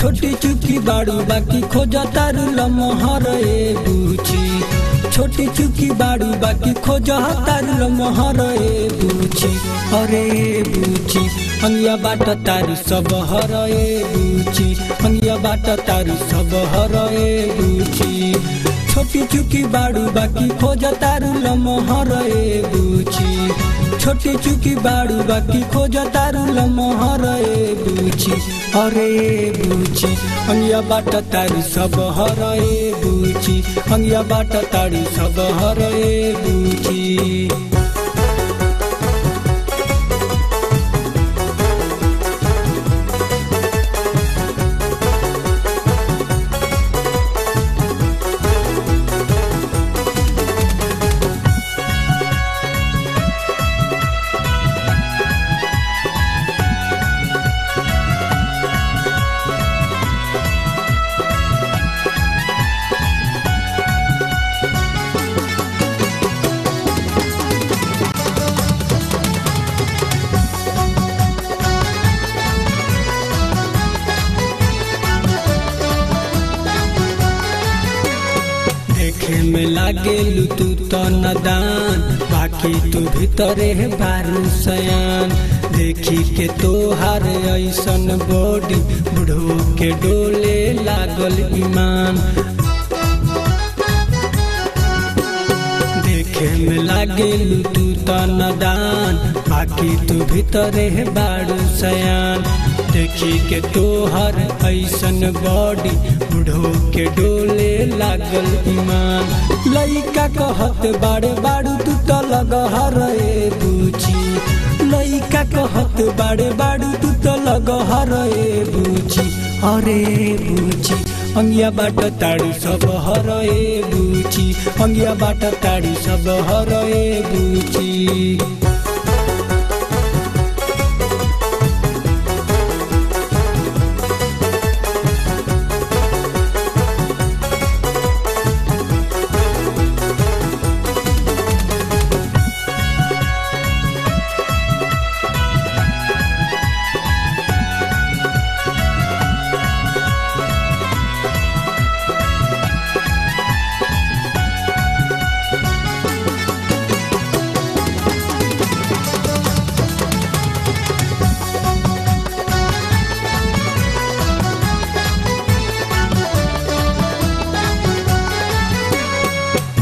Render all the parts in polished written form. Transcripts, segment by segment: छोटी चुकी बाड़ू बाकी खोज तारू लमहर ए बुची। छोटी चुकी बाड़ू बाकी खोज तारू लमहर ए बुची। अरे बुची अंगिया बाट तारू सब हर ए बुची। अंगिया बाट तारू सब हर ए बुची। छोटी चुकी बाड़ू बाकी खोज तारू लमहर ए बुची। छोटी चुकी बाड़ू बाकी खोज तारू लमहर ए बुची। अरे बुची अंगिया बाट तारू सब हर ए बुची। अंगिया बाट तारू सब हर ए बुची। में लागे लू तू तो नदान बाकी तू भीतरे बारू सयान। देखी के तोहार ऐसन बॉडी बुढ़ो के डोले लागल ईमान। देखे में लागे लू तू तो नदान बाकी तू भीतरे बारू सयान। देखी के तोहर ऐसन बॉडी बुढ़ो के डोले लागल ईमान। लइका कहत बाड़े बाड़ू तू तो लगहर ए बुची। लइका कहत बाड़े बाड़ू तू तो लगहर ए बुची। अरे बुची अंगिया बाट ताड़ू सब हर ए बुची। अंगिया बाट ताड़ू सब हर ए बुची।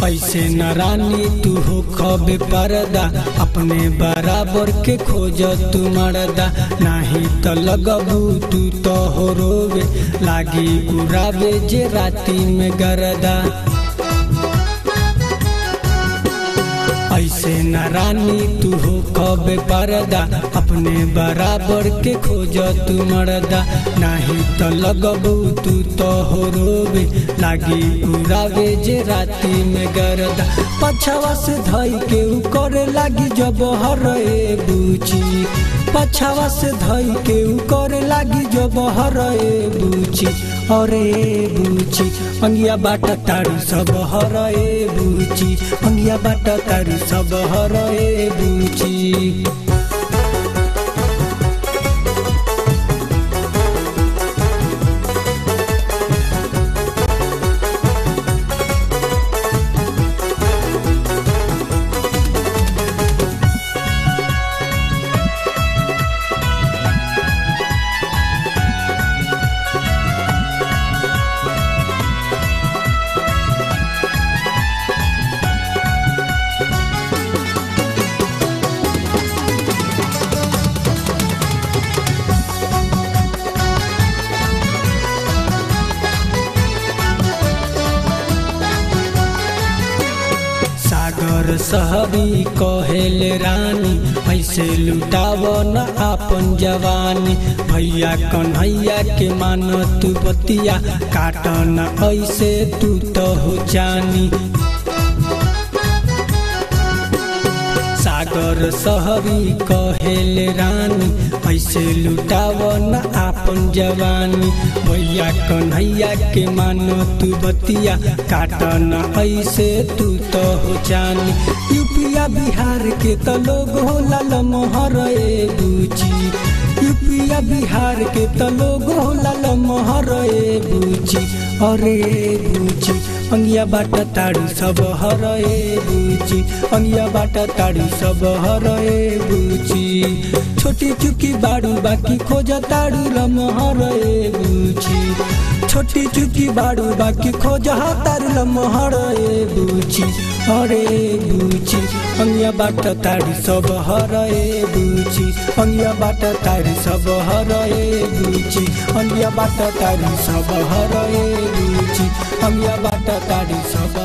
ऐसे न रानी तू हो खबे परदा अपने बराबर के खोज तू मरदा। नाही तो लगबू तू तो हो रोवे लागी उड़ावे जे राती में गरदा। ऐसे न रानी तू हो खबे परदा अपने बराबर के खोज तू मरदा। नहीं तो लगबू तू तो हो रोबे लागी उड़ावे जे राती में गरदा। पछवा से धई के उ करे लागी जब हर ए बुची। पछवा से धई के उ करे लागी जब हर ए बुची। अरे बुची अंगिया बाट तारू सब हर ए बुची। अंगिया बाट तारू सब हर ए बुची। सागर सहबी कहेल रानी ऐसे लुटाव न आपन जवानी। भैया कन्हैया के मानत बतिया काटन ऐसे तू तो हो जानी। सागर सहबी कहेल रानी ऐसे लुटाव न आपन जवानी। भैया कन्हैया के मानो तू बतिया काटन ऐसे तू तो हो जानी। यूपिया बिहार के तो लोग होला लमहर ए बुची। यूपिया बिहार के त लोग होला लमहर ए बुची अरे बुची अंगिया बाट तारू सब हर ए बुची अंगिया बाट तारू सब हर ए बुची छोटी चुकी बाड़ू बाकी खोज तारू लमहर ए बुची छोटी चुकी बाड़ू बाकी खोज तारू लमहर ए बुची हरे बुची अंगिया बाट तारू सब हर ए बुची अंगिया बाट तारू सब हर ए बुची अंगिया बाट तारू सब हर ए बुची अंगिया बाट तारू सब